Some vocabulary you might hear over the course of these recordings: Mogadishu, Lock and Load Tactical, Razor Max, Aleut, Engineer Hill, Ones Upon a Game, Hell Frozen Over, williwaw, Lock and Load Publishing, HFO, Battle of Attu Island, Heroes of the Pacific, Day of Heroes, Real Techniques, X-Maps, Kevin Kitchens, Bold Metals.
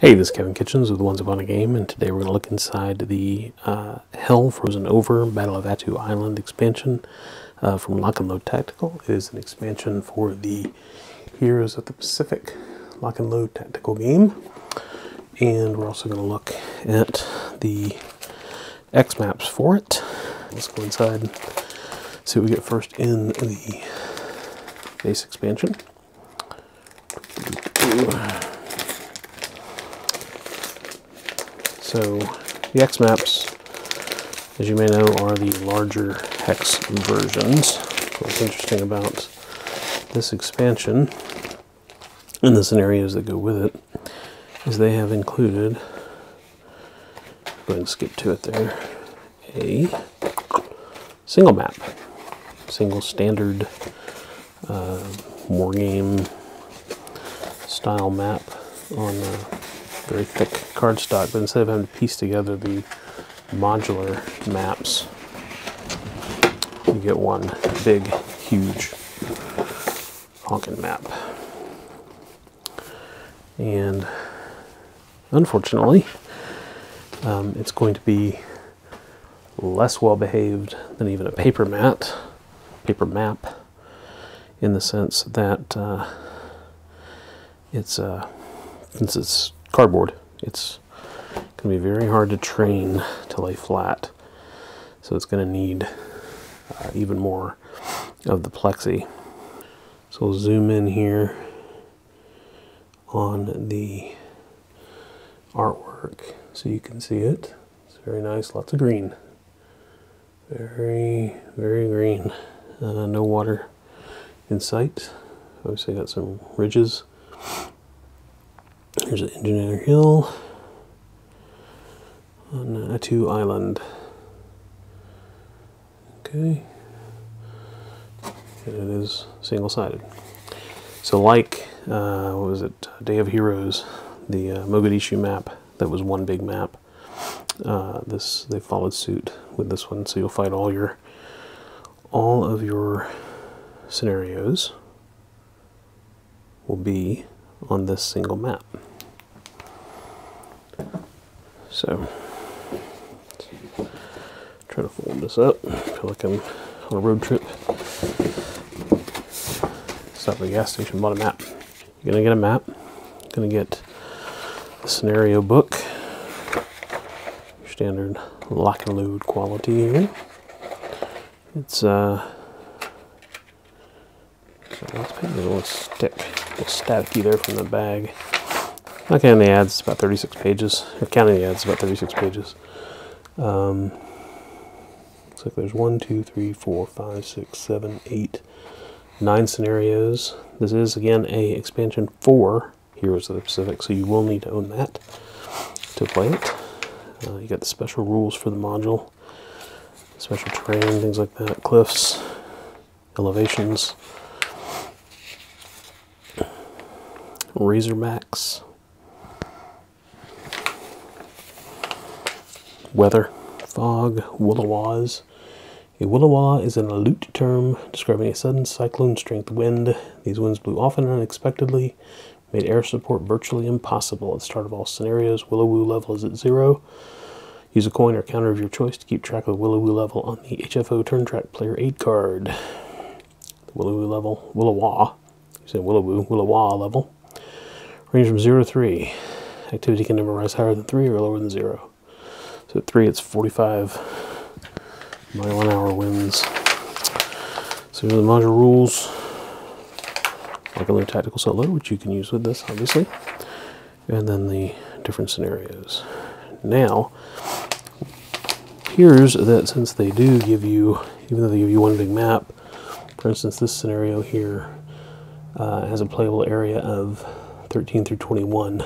Hey, this is Kevin Kitchens with Ones Upon a Game, and today we're going to look inside the Hell Frozen Over Battle of Attu Island expansion from Lock and Load Tactical. It is an expansion for the Heroes of the Pacific Lock and Load Tactical game. And we're also going to look at the X-Maps for it. Let's go inside and see what we get first in the base expansion. So the X-Maps, as you may know, are the larger hex versions. What's interesting about this expansion and the scenarios that go with it is they have included, go ahead and skip to it there, a single map, single standard wargame style map on very thick cardstock, but instead of having to piece together the modular maps, you get one big, huge honking map. And unfortunately, it's going to be less well behaved than even a paper map, in the sense that since it's cardboard, it's going to be very hard to train to lay flat, so it's going to need even more of the plexi. So we'll zoom in here on the artwork so you can see it. It's very nice, lots of green, very green, no water in sight. Obviously got some ridges. Here's the Engineer Hill on Attu Island. Okay, and it is single-sided. So like, what was it, Day of Heroes, the Mogadishu map, that was one big map. They followed suit with this one, so you'll find all of your scenarios will be on this single map. So, try to fold this up. I feel like I'm on a road trip. Stop at a gas station, bought a map. You're gonna get a map. You're gonna get a scenario book. Your standard lock and load quality here. It's a little staticky there from the bag. Not counting the ads, it's about 36 pages. If counting the ads, it's about 36 pages. Looks like there's 9 scenarios. This is, again, a expansion for Heroes of the Pacific, so you will need to own that to play it. You got the special rules for the module, special terrain, things like that, cliffs, elevations. Razor Max, weather, fog, williwaws. A williwaw is an Aleut term describing a sudden cyclone-strength wind. These winds blew often and unexpectedly, made air support virtually impossible. At the start of all scenarios, williwaw level is at 0. Use a coin or counter of your choice to keep track of the williwaw level on the HFO turn track player aid card. The williwaw level, williwaw level. Range from 0 to 3. Activity can never rise higher than 3 or lower than 0. So at 3, it's 45 mph winds. So here's the module rules. Like a little tactical solo, which you can use with this, obviously. And then the different scenarios. Now, here's that since they do give you, even though they give you one big map, for instance, this scenario here has a playable area of 13 through 21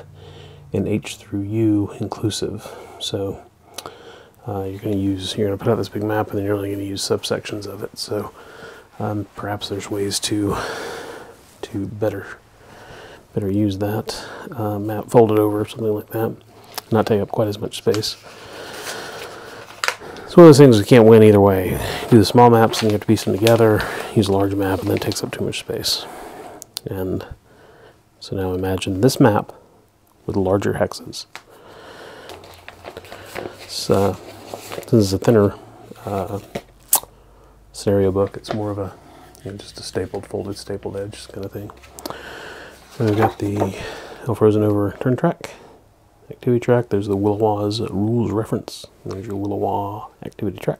and H through U inclusive. So you're gonna put out this big map, and then you're only gonna use subsections of it. So perhaps there's ways to better use that map, folded over, something like that, not take up quite as much space. It's one of those things you can't win either way. You do the small maps and you have to piece them together, use a large map, and then it takes up too much space. And so now imagine this map with larger hexes. So this is a thinner scenario book. It's more of a, just a stapled, folded, stapled edge kind of thing. So we've got the Hell Frozen Over turn track, activity track. There's the Willowaw's rules reference. There's your Willowaw activity track.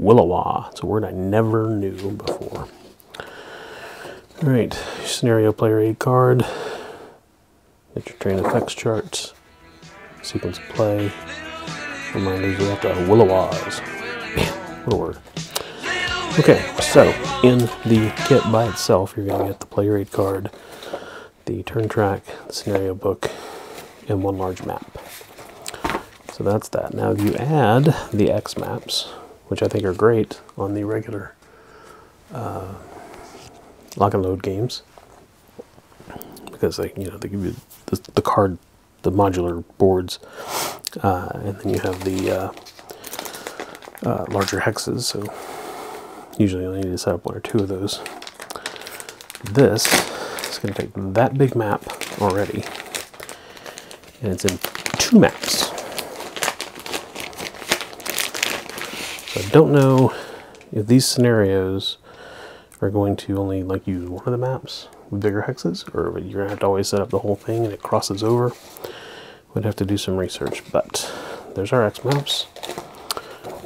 Willowaw, it's a word I never knew before. All right, your scenario player aid card. Get your train effects charts. Sequence of play. Reminders about the Willowaws. Man, what a word. Okay, so in the kit by itself, you're going to get the player aid card, the turn track, the scenario book, and one large map. So that's that. Now if you add the X-Maps, which I think are great on the regular lock and load games, because they, they give you the card, the modular boards, and then you have the larger hexes. So usually you need to set up one or two of those. This is going to take that big map already, and it's in two maps. So I don't know if these scenarios are going to only like use one of the maps with bigger hexes, or you're going to have to always set up the whole thing and it crosses over. We'd have to do some research, but there's our X maps.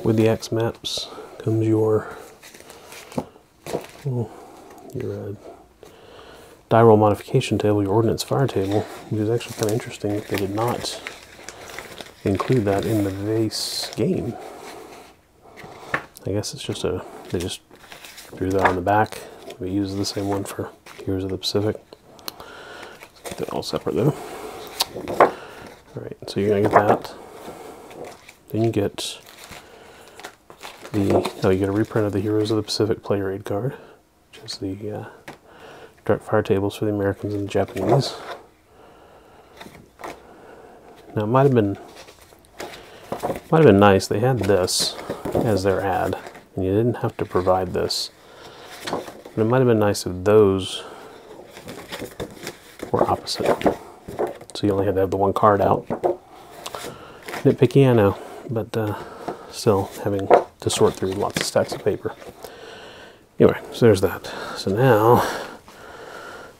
With the X maps comes your die roll modification table, your ordnance fire table, which is actually kind of interesting that they did not include that in the base game. I guess it's just a, they just threw that on the back. We use the same one for Heroes of the Pacific. Let's get that all separate though. Alright, so you're gonna get that. Then you get the, you get a reprint of the Heroes of the Pacific player aid card, which is the direct fire tables for the Americans and the Japanese. Now it might have been nice, they had this as their ad, and you didn't have to provide this. But it might have been nice if those were opposite. So you only had to have the one card out. Nitpicky, I know, but still having to sort through lots of stacks of paper. Anyway, so there's that. So now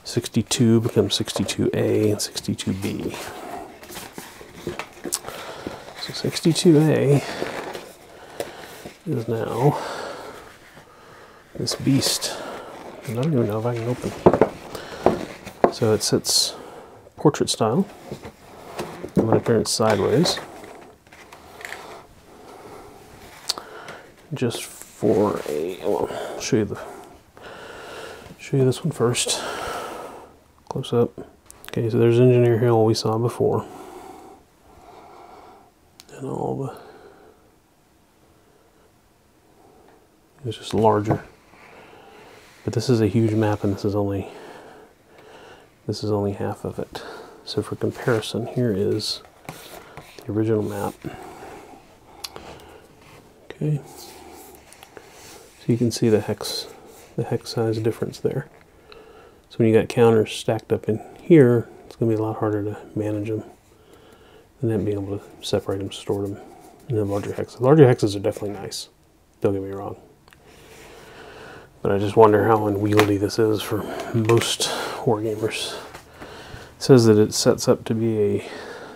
62 becomes 62A and 62B. So 62A is now this beast. And I don't even know if I can open. So it sits portrait style. I'm going to turn it sideways, just for a, well, I'll show you the, show you this one first. Close up. Okay, so there's Engineer Hill we saw before, and all the, it's just larger. But this is a huge map, and this is only half of it. So for comparison, here is the original map. Okay. So you can see the hex size difference there. So when you got counters stacked up in here, it's going to be a lot harder to manage them and then be able to separate them, store them, and then larger hexes. Larger hexes are definitely nice, don't get me wrong. But I just wonder how unwieldy this is for most wargamers. It says that it sets up to be a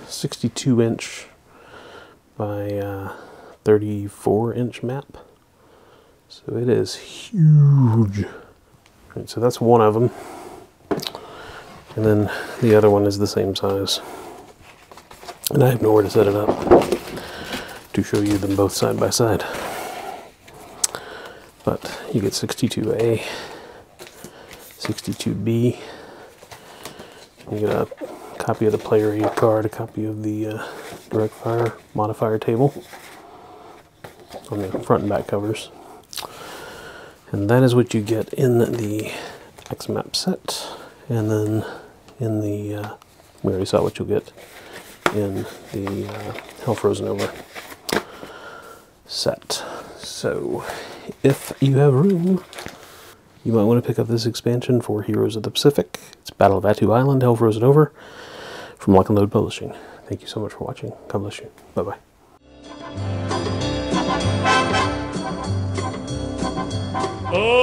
62 inch by 34 inch map. So it is huge. Right, so that's one of them. And then the other one is the same size. And I have nowhere to set it up to show you them both side by side. But you get 62A, 62B. You get a copy of the player aid card, a copy of the direct fire modifier table on the front and back covers. And that is what you get in the X-Map set. And then in the, we already saw what you'll get in the Hell Frozen Over set. So if you have room, you might want to pick up this expansion for Heroes of the Pacific. It's Battle of Attu Island, Hell Frozen Over. from Lock and Load Publishing. Thank you so much for watching. God bless you. Bye-bye. Oh!